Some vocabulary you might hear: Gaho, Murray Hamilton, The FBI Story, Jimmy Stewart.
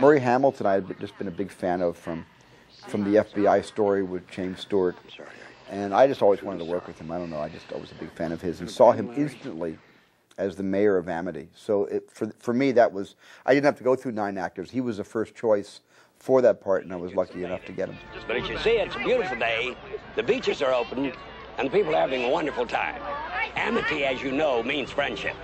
Murray Hamilton, I had just been a big fan of from the FBI Story with Jimmy Stewart. And I just always wanted to work with him. I don't know, I just was a big fan of his and saw him instantly as the mayor of Amity. So it, for me, that was, I didn't have to go through 9 actors. He was the first choice for that part, and I was lucky enough to get him. But as you see, it's a beautiful day. The beaches are open, and the people are having a wonderful time. Amity, as you know, means friendship.